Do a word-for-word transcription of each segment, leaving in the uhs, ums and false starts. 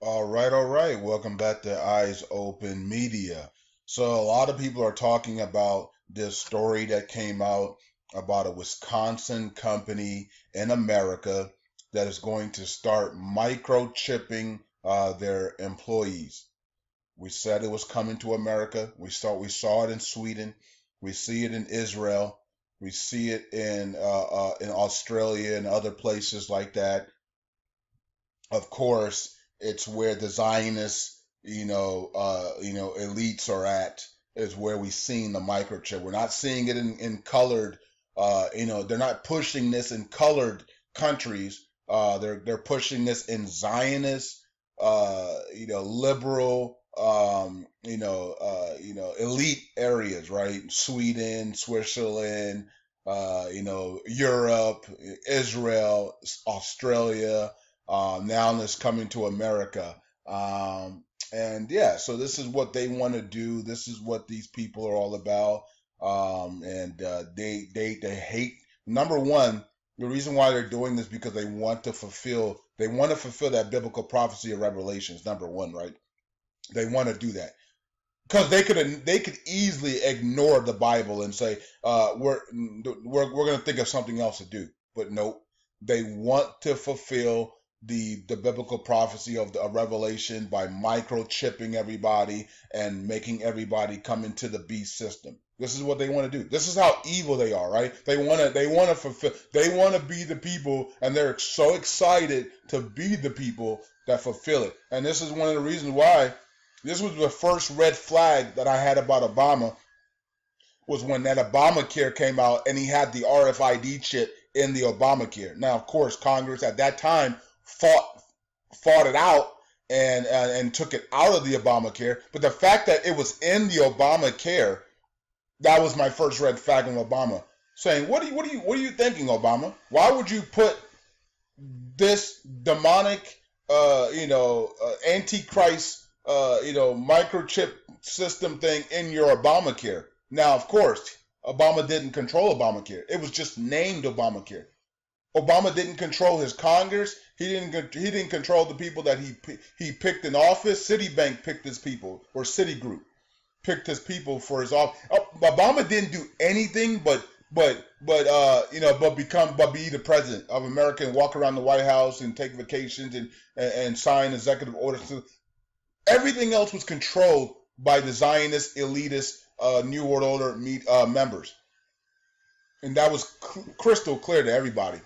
All right, all right. Welcome back to Eyes Open Media. So a lot of people are talking about this story that came out about a Wisconsin company in America that is going to start microchipping uh, their employees. We said it was coming to America. We saw, we saw it in Sweden. We see it in Israel. We see it in, uh, uh, in Australia and other places like that. Of course, it's where the Zionist, you know, uh, you know, elites are at. Is where we've seen the microchip. We're not seeing it in, in colored. Uh, you know, they're not pushing this in colored countries. Uh, they're they're pushing this in Zionist, uh, you know, liberal, um, you know, uh, you know, elite areas, right? Sweden, Switzerland, uh, you know, Europe, Israel, Australia. Uh, now it's coming to America. Um, and yeah, so this is what they want to do. This is what these people are all about. Um, and uh, they, they, they hate, number one, the reason why they're doing this because they want to fulfill, they want to fulfill that biblical prophecy of Revelations, number one, right? They want to do that. Because they could they could easily ignore the Bible and say, uh, we're, we're, we're going to think of something else to do. But nope, they want to fulfill the the biblical prophecy of the of Revelation by microchipping everybody and making everybody come into the beast system. This is what they want to do. This is how evil they are, right? They want to they want to fulfill. They want to be the people, and they're so excited to be the people that fulfill it. And this is one of the reasons why this was the first red flag that I had about Obama, was when that Obamacare came out and he had the R F I D chip in the Obamacare. Now, of course, Congress at that time fought fought it out and uh, and took it out of the Obamacare, but the fact that it was in the Obamacare, that was my first red flag on Obama, saying, what are you what are you what are you thinking, Obama? Why would you put this demonic uh you know uh, antichrist uh you know microchip system thing in your Obamacare? Now, of course, Obama didn't control Obamacare. It was just named Obamacare. Obama didn't control his Congress. He didn't. He didn't control the people that he he picked in office. Citibank picked his people, or Citigroup picked his people for his office. Obama didn't do anything but but but uh you know but become but be the president of America and walk around the White House and take vacations and and, and sign executive orders. Everything else was controlled by the Zionist, elitist, uh, New World Order meet, uh, members, and that was crystal clear to everybody.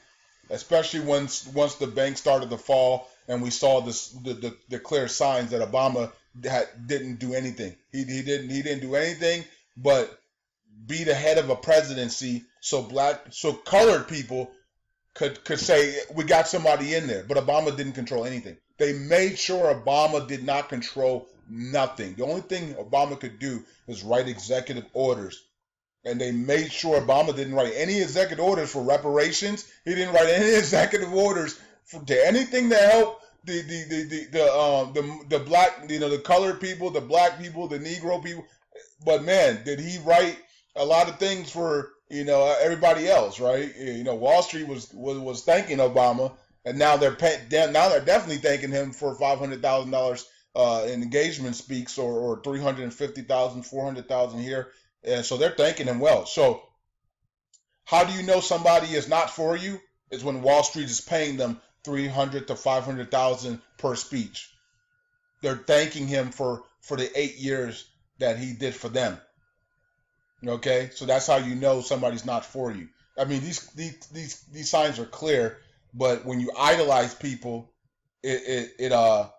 Especially once once the bank started to fall, and we saw this, the, the the clear signs that Obama had, didn't do anything. He he didn't he didn't do anything but be the head of a presidency, so black so colored people could could say we got somebody in there. But Obama didn't control anything. They made sure Obama did not control nothing. The only thing Obama could do was write executive orders. And they made sure Obama didn't write any executive orders for reparations. He didn't write any executive orders for to anything to help the the the the the, um, the the black you know the colored people, the black people, the Negro people. But man, did he write a lot of things for you know everybody else, right? You know, Wall Street was was, was thanking Obama, and now they're pay, now they're definitely thanking him for five hundred thousand dollars uh, in engagement speaks, or or three hundred and fifty thousand, four hundred thousand here. And so they're thanking him well. So how do you know somebody is not for you? Is when Wall Street is paying them three hundred thousand to five hundred thousand dollars per speech. They're thanking him for, for the eight years that he did for them. Okay? So that's how you know somebody's not for you. I mean, these these these, these signs are clear, but when you idolize people, it it, it uh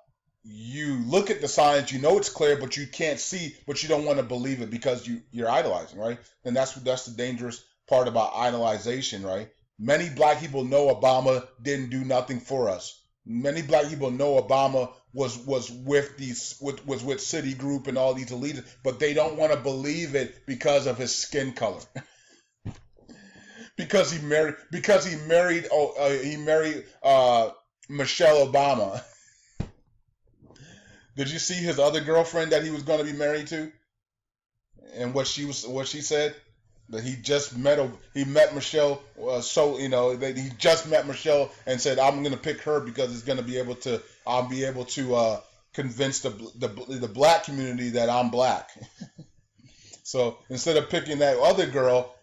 you look at the signs, you know it's clear, but you can't see, but you don't want to believe it because you, you're idolizing, right? And that's that's the dangerous part about idolization, right? Many black people know Obama didn't do nothing for us. Many black people know Obama was was with these with, was with Citigroup and all these elites, but they don't want to believe it because of his skin color. because he married because he married oh, uh, he married uh, Michelle Obama. Did you see his other girlfriend that he was going to be married to, and what she was, what she said? That he just met, he met Michelle, uh, so you know that he just met Michelle and said, "I'm going to pick her because it's going to be able to I'll be able to uh, convince the, the the black community that I'm black. So instead of picking that other girl,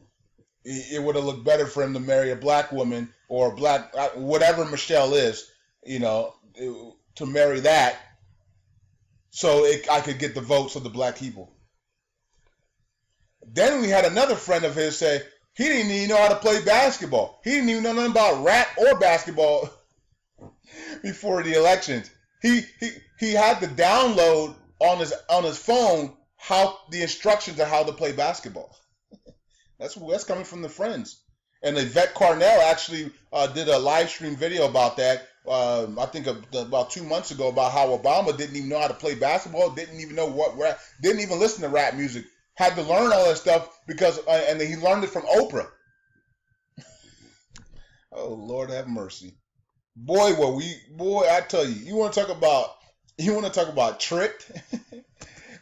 it would have looked better for him to marry a black woman or a black, whatever Michelle is, you know, to marry that, so it, I could get the votes of the black people. Then we had another friend of his say he didn't even know how to play basketball. He didn't even know nothing about rap or basketball before the elections. He he he had to download on his on his phone how the instructions of how to play basketball. That's that's coming from the friends. And Yvette Carnell actually uh, did a live stream video about that. Uh, I think about two months ago, about how Obama didn't even know how to play basketball, didn't even know what rap, didn't even listen to rap music, had to learn all that stuff because, uh, and he learned it from Oprah. Oh Lord, have mercy, boy. What we, boy, I tell you, you want to talk about, you want to talk about tricked.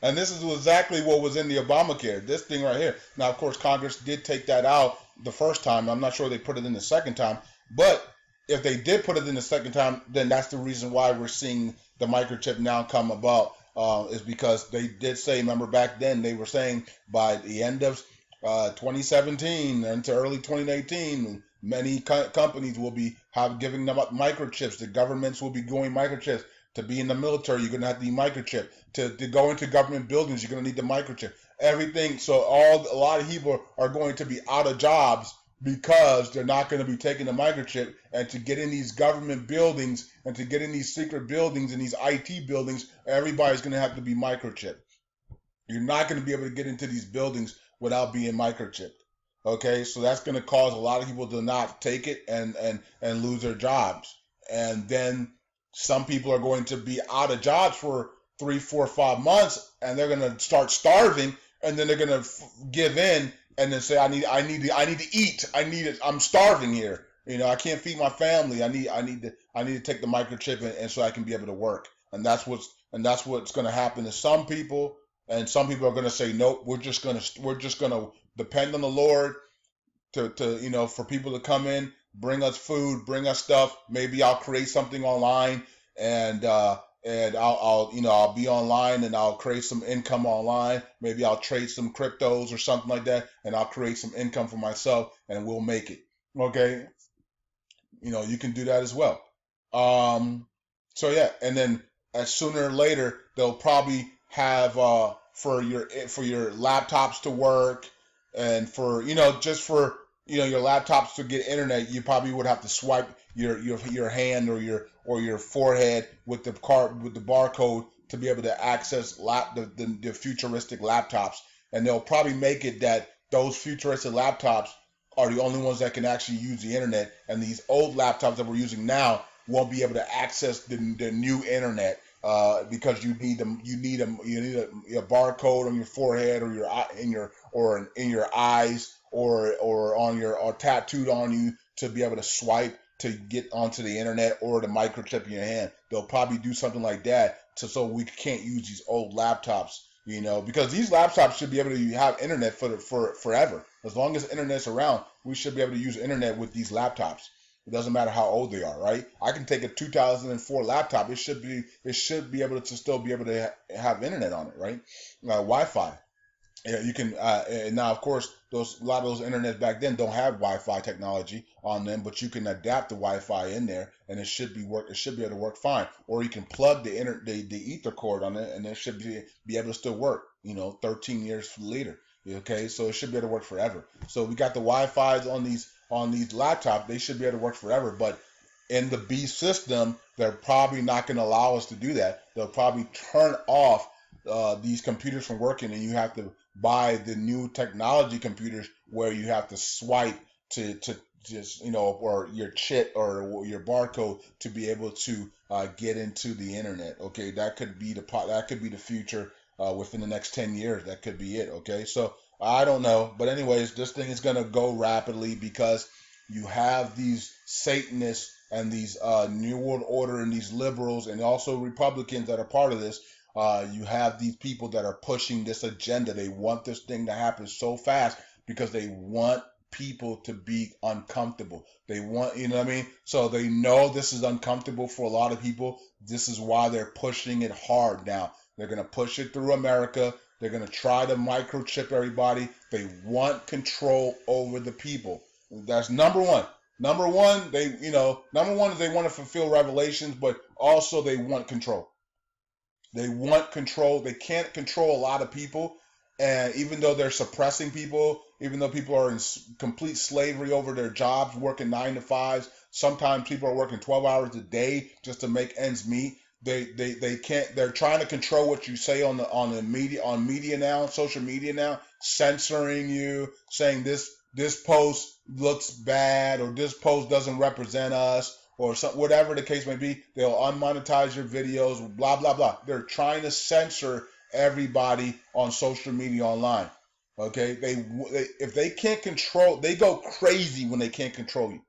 And this is exactly what was in the Obamacare, this thing right here. Now, of course, Congress did take that out the first time. I'm not sure they put it in the second time. But if they did put it in the second time, then that's the reason why we're seeing the microchip now come about, uh, is because they did say, remember back then, they were saying by the end of uh, twenty seventeen into early twenty eighteen, many co companies will be have giving them up microchips. The governments will be going microchips. To be in the military, you're going to have to need microchip. To, to go into government buildings, you're going to need the microchip. Everything. So all a lot of people are going to be out of jobs because they're not going to be taking the microchip. And to get in these government buildings and to get in these secret buildings and these I T buildings, everybody's going to have to be microchipped. You're not going to be able to get into these buildings without being microchipped. Okay, so that's going to cause a lot of people to not take it and, and, and lose their jobs. And then some people are going to be out of jobs for three, four, five months, and they're going to start starving, and then they're going to give in and then say, "I need, I need, to, I need to eat. I need it. I'm starving here. You know, I can't feed my family. I need, I need to, I need to take the microchip, and, and so I can be able to work." And that's what's, and that's what's going to happen to some people. And some people are going to say, "Nope, we're just going to, we're just going to depend on the Lord to, to, you know, for people to come in." Bring us food, bring us stuff. Maybe I'll create something online, and uh, and I'll, I'll you know I'll be online and I'll create some income online. Maybe I'll trade some cryptos or something like that, and I'll create some income for myself, and we'll make it. Okay, you know you can do that as well. Um, so yeah, and then as sooner or later they'll probably have uh, for your for your laptops to work, and for you know just for. You know your laptops to get internet. You probably would have to swipe your your your hand or your or your forehead with the car with the barcode to be able to access lap the, the the futuristic laptops. And they'll probably make it that those futuristic laptops are the only ones that can actually use the internet, and these old laptops that we're using now won't be able to access the the new internet uh, because you need them. You need them. You need a, a barcode on your forehead or your in your or in your eyes. Or, or on your, or tattooed on you to be able to swipe to get onto the internet or the microchip in your hand. They'll probably do something like that, to, so we can't use these old laptops, you know, because these laptops should be able to have internet for for forever. As long as internet's around, we should be able to use internet with these laptops. It doesn't matter how old they are, right? I can take a two thousand four laptop; it should be it should be able to still be able to have internet on it, right? Uh, Wi-Fi. Yeah, you can uh, and now, of course, those a lot of those internets back then don't have Wi-Fi technology on them, but you can adapt the Wi-Fi in there, and it should be work. It should be able to work fine. Or you can plug the inter the, the ether cord on it, and it should be be able to still work. You know, thirteen years later. Okay, so it should be able to work forever. So we got the Wi-Fi's on these on these laptops. They should be able to work forever. But in the B system, they're probably not going to allow us to do that. They'll probably turn off uh, these computers from working, and you have to buy the new technology computers where you have to swipe to, to just, you know, or your chip or your barcode to be able to uh, get into the internet. Okay, that could be the that could be the future uh, within the next ten years. That could be it. Okay, so I don't know, but anyways, this thing is gonna go rapidly because you have these Satanists and these uh, New World Order and these liberals and also Republicans that are part of this. Uh, you have these people that are pushing this agenda. They want this thing to happen so fast because they want people to be uncomfortable. They want, you know what I mean? So they know this is uncomfortable for a lot of people. This is why they're pushing it hard now. They're going to push it through America. They're going to try to microchip everybody. They want control over the people. That's number one. Number one, they, you know, number one is they want to fulfill revelations, but also they want control. They want control. They can't control a lot of people. And even though they're suppressing people, even though people are in complete slavery over their jobs, working nine to fives, sometimes people are working twelve hours a day just to make ends meet. They, they, they can't, they're trying to control what you say on the, on the media, on media now, social media now, censoring you, saying this, this post looks bad, or this post doesn't represent us, or some, whatever the case may be. They'll unmonetize your videos, blah, blah, blah. They're trying to censor everybody on social media online. Okay. They, they, if they can't control, they go crazy when they can't control you.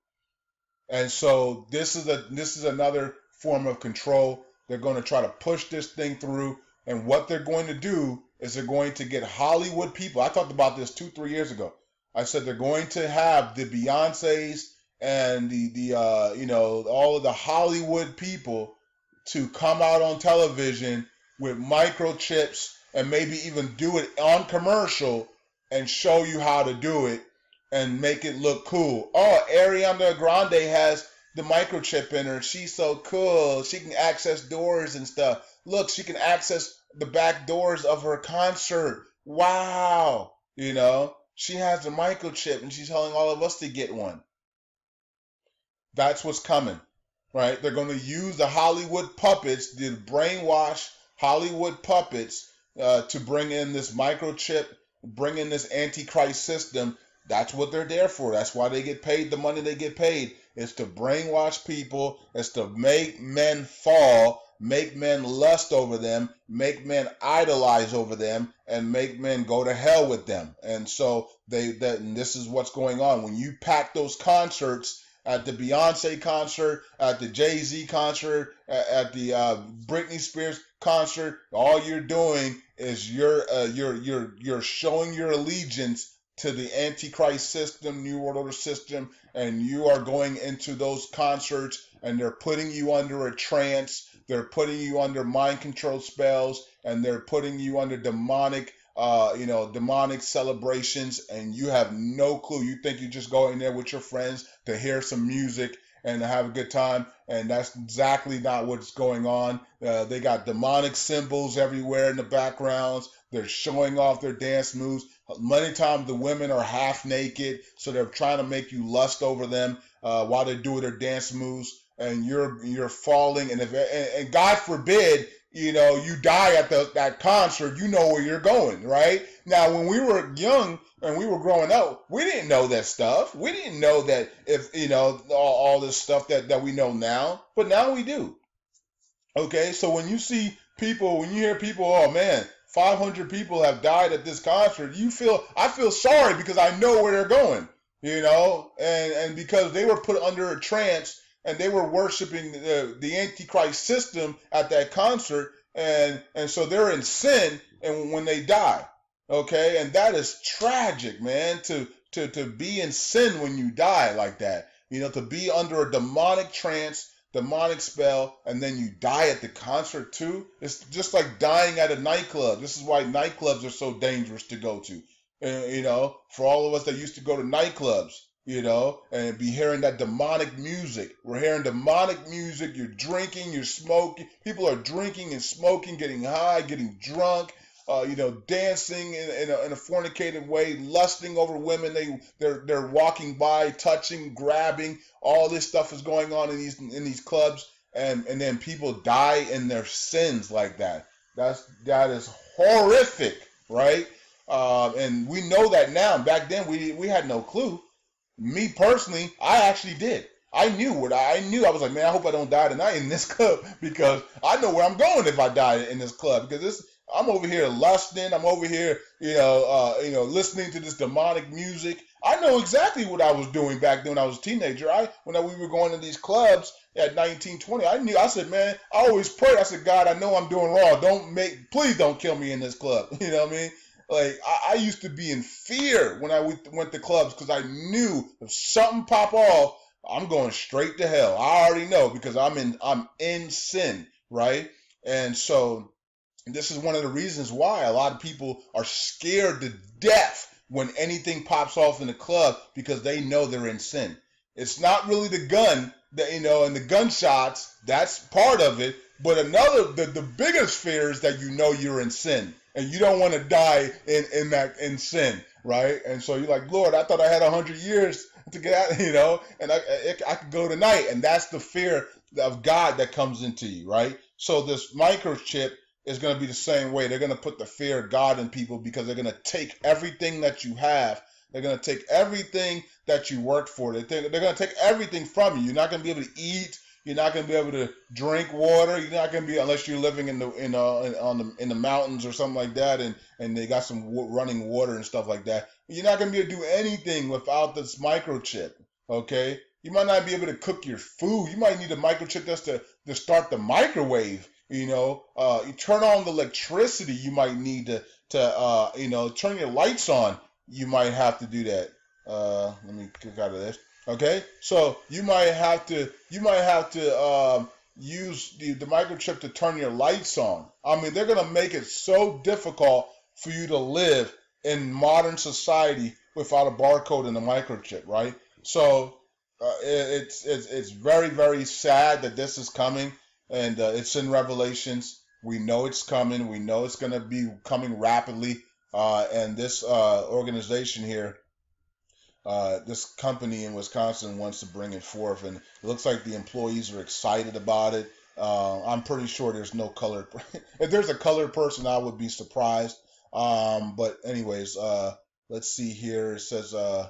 And so this is a, this is another form of control. They're going to try to push this thing through. And what they're going to do is they're going to get Hollywood people. I talked about this two, three years ago. I said they're going to have the Beyoncés and the, the uh, you know, all of the Hollywood people to come out on television with microchips and maybe even do it on commercial and show you how to do it and make it look cool. Oh, Ariana Grande has the microchip in her. She's so cool. She can access doors and stuff. Look, she can access the back doors of her concert. Wow. You know, she has the microchip and she's telling all of us to get one. That's what's coming, right? They're going to use the Hollywood puppets, the brainwash Hollywood puppets, uh, to bring in this microchip, bring in this antichrist system. That's what they're there for. That's why they get paid the money they get paid. It's to brainwash people. It's to make men fall, make men lust over them, make men idolize over them, and make men go to hell with them. And so they that and this is what's going on. When you pack those concerts at the Beyonce concert, at the Jay-Z concert, at the uh, Britney Spears concert, all you're doing is you're uh, you're you're you're showing your allegiance to the Antichrist system, New World Order system, and you are going into those concerts and they're putting you under a trance, they're putting you under mind control spells, and they're putting you under demonic, uh, you know, demonic celebrations, and you have no clue. You think you just go in there with your friends to hear some music and to have a good time, and that's exactly not what's going on. Uh, they got demonic symbols everywhere in the backgrounds. They're showing off their dance moves. Many times the women are half naked, so they're trying to make you lust over them uh, while they're doing their dance moves, and you're you're falling. And if and, and God forbid, you know, you die at the, that concert, you know where you're going, right? Now, when we were young and we were growing up, we didn't know that stuff. We didn't know that if you know all, all this stuff that that we know now, but now we do. Okay, so when you see people, when you hear people, oh man, five hundred people have died at this concert, you feel, I feel sorry because I know where they're going, you know, and, and because they were put under a trance and they were worshiping the, the Antichrist system at that concert. And, and so they're in sin and when they die, okay. And that is tragic, man, to, to, to be in sin when you die like that, you know, to be under a demonic trance, demonic spell, and then you die at the concert too. It's just like dying at a nightclub. This is why nightclubs are so dangerous to go to. And, you know, for all of us that used to go to nightclubs, you know, and be hearing that demonic music. We're hearing demonic music. You're drinking, you're smoking. People are drinking and smoking, getting high, getting drunk, uh, you know, dancing in, in, a, in a fornicated way, lusting over women. They, they're, they're walking by, touching, grabbing. All this stuff is going on in these in these clubs, and, and then people die in their sins like that. That's that is horrific, right? Uh, and we know that now. Back then, we we had no clue. Me personally, I actually did. I knew what I, I knew. I was like, man, I hope I don't die tonight in this club because I know where I'm going if I die in this club because this. I'm over here lusting. I'm over here, you know, uh, you know, listening to this demonic music. I know exactly what I was doing back then when I was a teenager. I when I, we were going to these clubs at nineteen, twenty, I knew. I said, man, I always prayed. I said, God, I know I'm doing wrong. Don't make, please don't kill me in this club. You know what I mean? Like, I, I used to be in fear when I went, went to clubs because I knew if something pop off, I'm going straight to hell. I already know because I'm in I'm in sin, right? And so this is one of the reasons why a lot of people are scared to death when anything pops off in the club because they know they're in sin. It's not really the gun, that you know, and the gunshots, that's part of it. But another, the, the biggest fear is that you know you're in sin and you don't want to die in, in that in sin, right? And so you're like, Lord, I thought I had one hundred years to get out, you know, and I, I, I could go tonight. And that's the fear of God that comes into you, right? So this microchip is going to be the same way. They're going to put the fear of God in people because they're going to take everything that you have. They're going to take everything that you worked for. They're going to take everything from you. You're not going to be able to eat. You're not going to be able to drink water. You're not going to be, unless you're living in the in uh in, on the in the mountains or something like that, and and they got some w running water and stuff like that. You're not going to be able to do anything without this microchip. Okay, you might not be able to cook your food. You might need a microchip just to to start the microwave. You know, uh, you turn on the electricity. You might need to to uh you know turn your lights on. You might have to do that. Uh, let me click out of this. Okay, so you might have to you might have to um, use the, the microchip to turn your lights on. I mean, they're gonna make it so difficult for you to live in modern society without a barcode and a microchip, right? So uh, it, it's it's it's very very sad that this is coming, and uh, it's in Revelations. We know it's coming. We know it's gonna be coming rapidly, uh, and this uh, organization here. Uh, this company in Wisconsin wants to bring it forth, and it looks like the employees are excited about it. Uh, I'm pretty sure there's no colored. If there's a colored person, I would be surprised. Um, but anyways, uh, let's see here. It says, uh,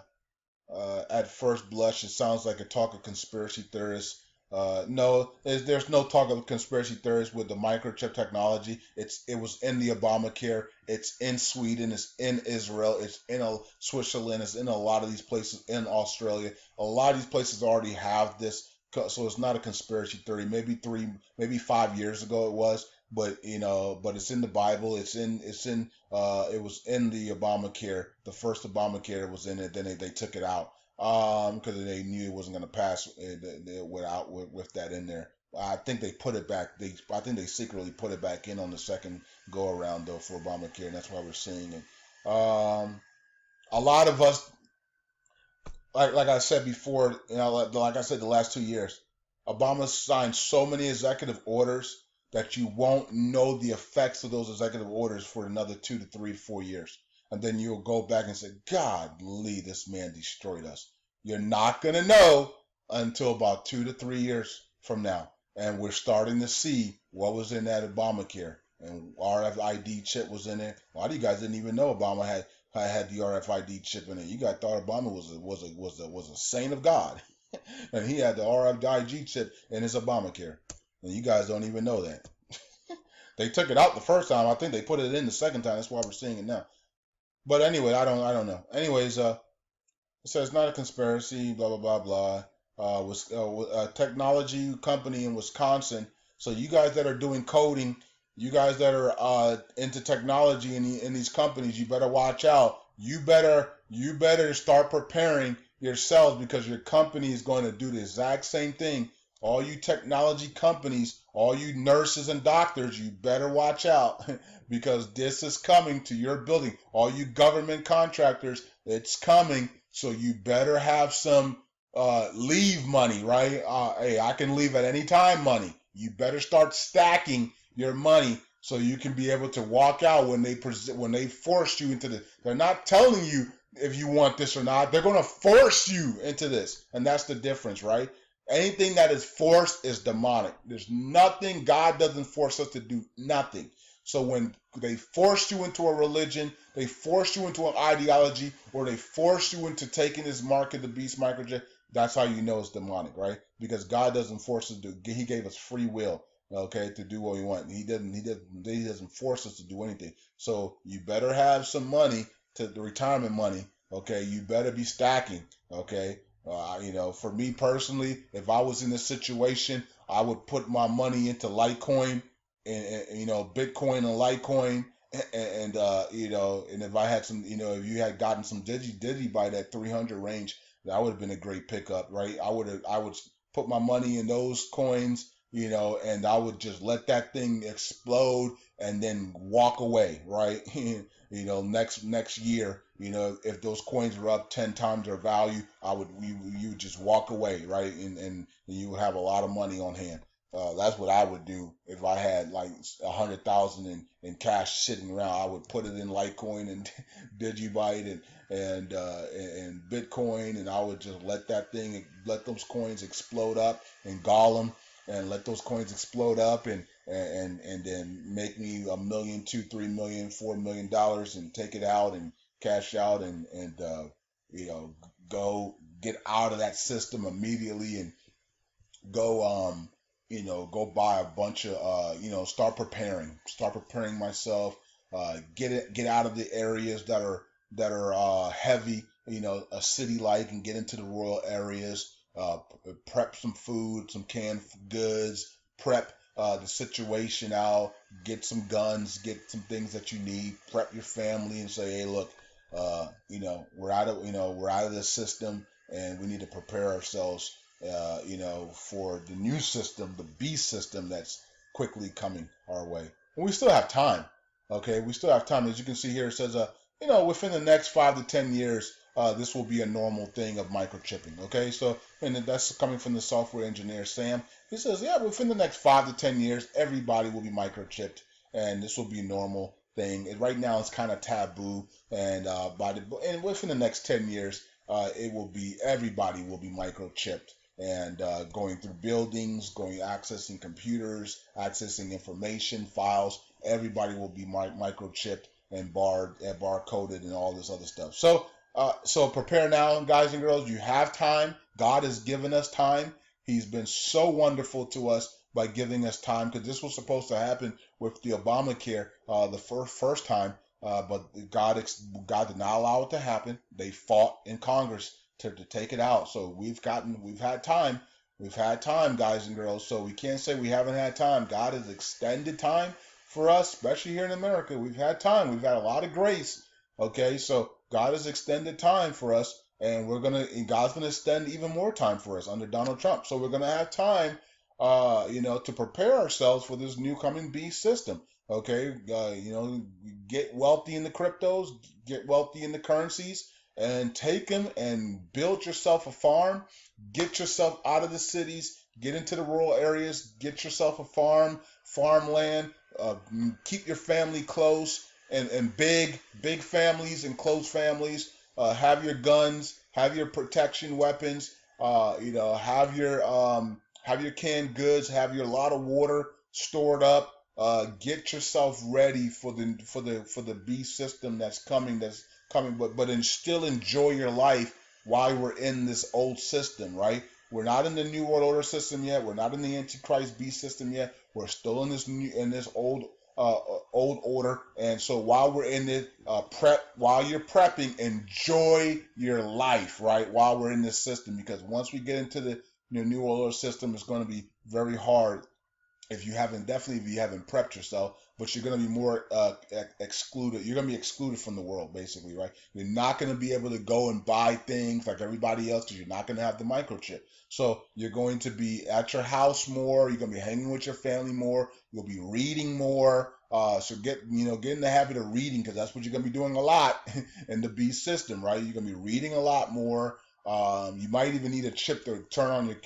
uh, at first blush, it sounds like a talk of conspiracy theorists. Uh, no, there's no talk of conspiracy theorists with the microchip technology. It's it was in the Obamacare. It's in Sweden. It's in Israel. It's in Switzerland. It's in a lot of these places in Australia. A lot of these places already have this, so it's not a conspiracy theory. Maybe three, maybe five years ago it was, but you know, but it's in the Bible. It's in it's in uh, it was in the Obamacare. The first Obamacare was in it. Then they, they took it out. Um, because they knew it wasn't going to pass without with, with that in there. I think they put it back. They, I think they secretly put it back in on the second go around though for Obamacare, and that's why we're seeing it. Um, a lot of us, like like I said before, you know, like, like I said, the last two years, Obama signed so many executive orders that you won't know the effects of those executive orders for another two to three, four years. And then you'll go back and say, God, Lee, this man destroyed us. You're not going to know until about two to three years from now. And we're starting to see what was in that Obamacare. And R F I D chip was in it. A lot of you guys didn't even know Obama had had the R F I D chip in it. You guys thought Obama was a, was a, was a, was a saint of God. And he had the R F I D chip in his Obamacare. And you guys don't even know that. They took it out the first time. I think they put it in the second time. That's why we're seeing it now. But anyway, I don't, I don't know. Anyways, uh, it says not a conspiracy, blah blah blah blah. Uh, was uh, a technology company in Wisconsin. So you guys that are doing coding, you guys that are uh into technology in the, in these companies, you better watch out. You better, you better start preparing yourselves because your company is going to do the exact same thing. All you technology companies, all you nurses and doctors, you better watch out because this is coming to your building. All you government contractors, it's coming. So you better have some uh, leave money, right? Uh, hey, I can leave at any time money. You better start stacking your money so you can be able to walk out when they present, when they force you into the. They're not telling you if you want this or not. They're going to force you into this, and that's the difference, right? Anything that is forced is demonic. There's nothing, God doesn't force us to do nothing. So when they force you into a religion, they force you into an ideology, or they force you into taking this mark of the beast microchip, that's how you know it's demonic, right? Because God doesn't force us to do, he gave us free will, okay, to do what we want. He doesn't, he doesn't, he doesn't force us to do anything. So you better have some money, to the retirement money, okay? You better be stacking, okay? Uh, you know, for me personally, if I was in this situation, I would put my money into Litecoin and, and you know, Bitcoin and Litecoin And, uh, you know, and if I had some, you know, if you had gotten some Digi Digibyte at three hundred range, that would have been a great pickup, right? I would have, I would put my money in those coins, you know, and I would just let that thing explode and then walk away, right? you know, next, next year, you know, if those coins were up ten times their value, I would, you, you would just walk away, right? And, and you would have a lot of money on hand. Uh, that's what I would do if I had like a hundred thousand in, in cash sitting around. I would put it in Litecoin and Digibyte and and, uh, and Bitcoin, and I would just let that thing, let those coins explode up, and Golem, and let those coins explode up, and and and then make me a million, two, three million, four million dollars, and take it out and cash out, and and uh, you know, go get out of that system immediately, and go um. you know, go buy a bunch of, uh, you know, start preparing, start preparing myself, uh, get it, get out of the areas that are, that are, uh, heavy, you know, a city like, and get into the rural areas, uh, prep some food, some canned goods, prep, uh, the situation out, get some guns, get some things that you need, prep your family and say, hey, look, uh, you know, we're out of, you know, we're out of this system, and we need to prepare ourselves, Uh, you know, for the new system, the B system that's quickly coming our way. And we still have time. Okay, we still have time. As you can see here, it says, uh, you know, within the next five to ten years, uh, this will be a normal thing of microchipping. Okay, so, and that's coming from the software engineer Sam. He says, yeah, within the next five to ten years, everybody will be microchipped, and this will be a normal thing. It, right now, it's kind of taboo, and uh, by the and within the next ten years, uh, it will be everybody will be microchipped. And uh, going through buildings, going accessing computers, accessing information, files. Everybody will be mi microchipped and bar and barcoded and all this other stuff. So, uh, so prepare now, guys and girls. You have time. God has given us time. He's been so wonderful to us by giving us time, because this was supposed to happen with the Obamacare uh, the first first time, uh, but God ex God did not allow it to happen. They fought in Congress To, to take it out. So we've gotten, we've had time, we've had time, guys and girls. So we can't say we haven't had time. God has extended time for us, especially here in America. We've had time. We've had a lot of grace. Okay. So God has extended time for us, and we're going to, and God's going to extend even more time for us under Donald Trump. So we're going to have time, uh, you know, to prepare ourselves for this new coming B system. Okay. Uh, you know, get wealthy in the cryptos, get wealthy in the currencies, and take them and build yourself a farm, get yourself out of the cities, get into the rural areas, get yourself a farm, farmland, uh, keep your family close and, and big, big families and close families, uh, have your guns, have your protection weapons, uh, you know, have your, um, have your canned goods, have your lot of water stored up, uh, get yourself ready for the, for the, for the B system that's coming, that's, coming, but but in, still enjoy your life while we're in this old system, right? We're not in the New World Order system yet. We're not in the Antichrist B system yet. We're still in this new, in this old uh, old order. And so while we're in it, uh, prep while you're prepping, enjoy your life, right? While we're in this system, because once we get into the you know, New World Order system, it's going to be very hard. If you haven't, definitely if you haven't prepped yourself, but you're going to be more uh, excluded. You're going to be excluded from the world, basically, right? You're not going to be able to go and buy things like everybody else because you're not going to have the microchip. So you're going to be at your house more. You're going to be hanging with your family more. You'll be reading more. Uh, so get, you know, get in the habit of reading, because that's what you're going to be doing a lot in the B system, right? You're going to be reading a lot more. Um, you might even need a chip to turn on your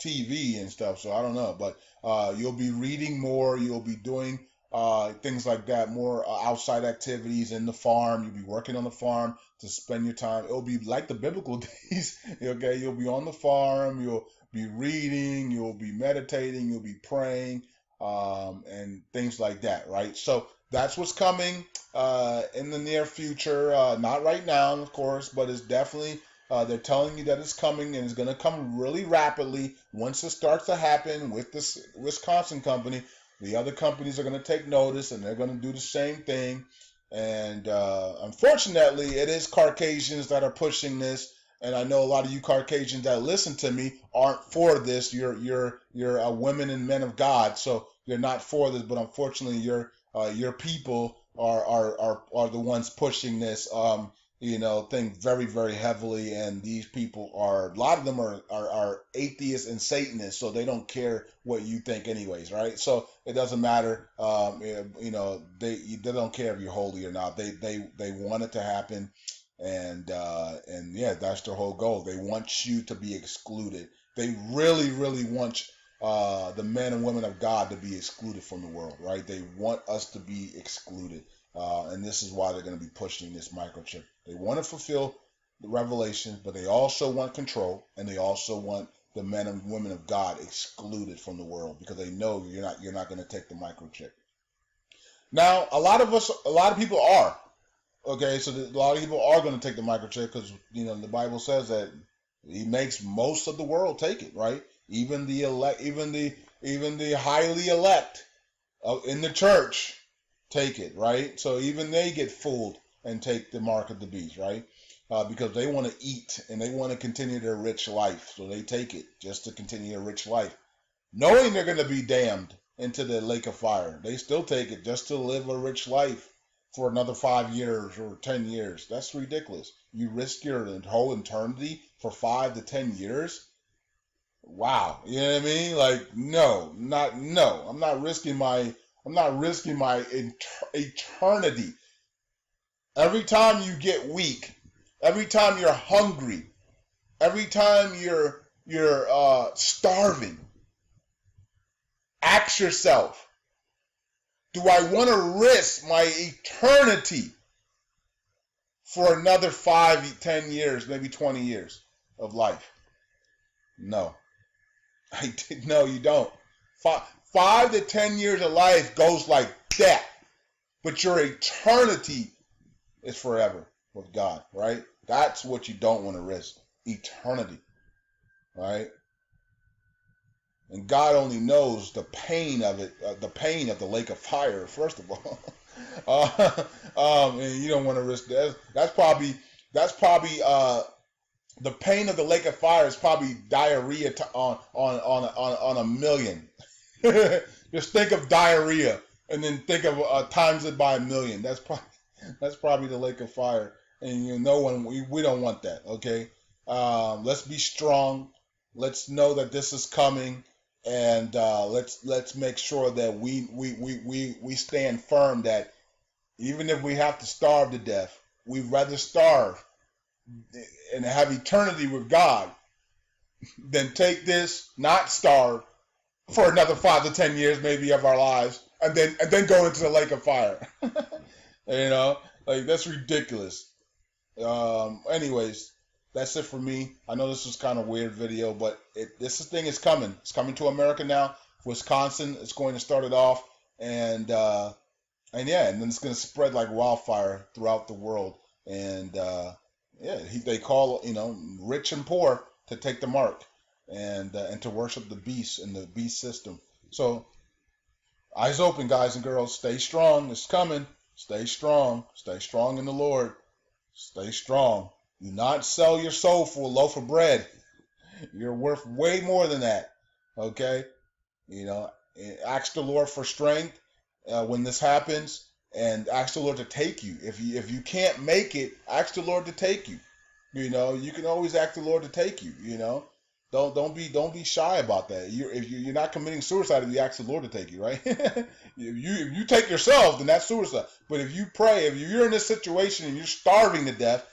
T V and stuff, so I don't know, but uh, you'll be reading more, you'll be doing uh, things like that, more uh, outside activities in the farm, you'll be working on the farm to spend your time. It'll be like the biblical days, okay? You'll be on the farm, you'll be reading, you'll be meditating, you'll be praying, um, and things like that, right? So that's what's coming uh, in the near future, uh, not right now, of course, but it's definitely Uh, they're telling you that it's coming, and it's going to come really rapidly. Once it starts to happen with this Wisconsin company, the other companies are going to take notice, and they're going to do the same thing. And uh, unfortunately, it is Caucasians that are pushing this. And I know a lot of you Caucasians that listen to me aren't for this. You're you're you're uh, women and men of God, so you're not for this. But unfortunately, your uh, your people are are are, are the ones pushing this um, you know thing very, very heavily, and these people are a lot of them are, are are atheists and Satanists, so they don't care what you think anyways, right? So it doesn't matter. Um, you know they they don't care if you're holy or not. They they they want it to happen. And uh, and yeah, that's their whole goal. They want you to be excluded. They really, really want uh, the men and women of God to be excluded from the world, right? They want us to be excluded, uh, and this is why they're going to be pushing this microchip. They want to fulfill the revelation, but they also want control, and they also want the men and women of God excluded from the world because they know you're not you're not going to take the microchip. Now, a lot of us, a lot of people are. Okay, so a lot of people are going to take the microchip because, you know, the Bible says that he makes most of the world take it, right? Even the elect, even the even the highly elect in the church take it, right? So even they get fooled and take the mark of the beast, right? Uh, because they want to eat and they want to continue their rich life, so they take it just to continue their rich life, knowing they're going to be damned into the lake of fire. They still take it just to live a rich life for another five years or ten years. That's ridiculous. You risk your whole eternity for five to ten years? Wow. You know what I mean? Like, no, not, no. I'm not risking my, I'm not risking my inter- eternity. Every time you get weak, every time you're hungry, every time you're, you're uh, starving, ask yourself, do I want to risk my eternity for another five, ten years, maybe twenty years of life? No. I did, no, you don't. Five, five to ten years of life goes like that, but your eternity is forever with God, right? That's what you don't want to risk, eternity, right? And God only knows the pain of it, uh, the pain of the lake of fire, first of all. uh, um, and you don't want to risk that. That's probably, that's probably uh, the pain of the lake of fire is probably diarrhea to, on, on, on, on, on a million. Just think of diarrhea and then think of uh, times it by a million. That's probably, that's probably the lake of fire. And you know, no one, we, we don't want that, okay? Um, let's be strong. Let's know that this is coming. And uh, let's let's make sure that we we, we, we we stand firm that even if we have to starve to death, we'd rather starve and have eternity with God than take this, not starve, for another five to ten years maybe of our lives, and then and then go into the lake of fire. You know, like that's ridiculous. Um, anyways. That's it for me. I know this was kind of a weird video, but it, this thing is coming. It's coming to America now. Wisconsin is going to start it off, and uh, and yeah, and then it's going to spread like wildfire throughout the world. And uh, yeah, he, they call you know rich and poor to take the mark and uh, and to worship the beast and the beast system. So eyes open, guys and girls. Stay strong. It's coming. Stay strong. Stay strong in the Lord. Stay strong. Do not sell your soul for a loaf of bread. You're worth way more than that, okay? You know, ask the Lord for strength uh, when this happens, and ask the Lord to take you. If you if you can't make it, ask the Lord to take you. You know, you can always ask the Lord to take you. You know, don't don't be don't be shy about that. You if you, you're not committing suicide if you ask the Lord to take you, right? if you if you take yourself, then that's suicide. But if you pray, if you're in this situation and you're starving to death,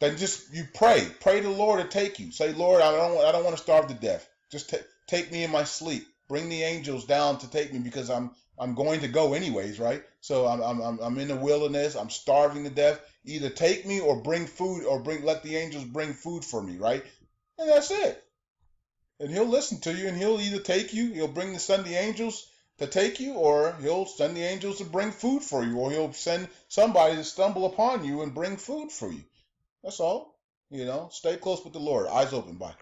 then just you pray, pray to the Lord to take you. Say, Lord, I don't, I don't want to starve to death. Just t- take me in my sleep. Bring the angels down to take me because I'm, I'm going to go anyways, right? So I'm, I'm, I'm in the wilderness. I'm starving to death. Either take me or bring food, or bring, let the angels bring food for me, right? And that's it. And He'll listen to you, and He'll either take you, He'll bring the send the angels to take you, or He'll send the angels to bring food for you, or He'll send somebody to stumble upon you and bring food for you. That's all. You know, stay close with the Lord. Eyes open. Bye.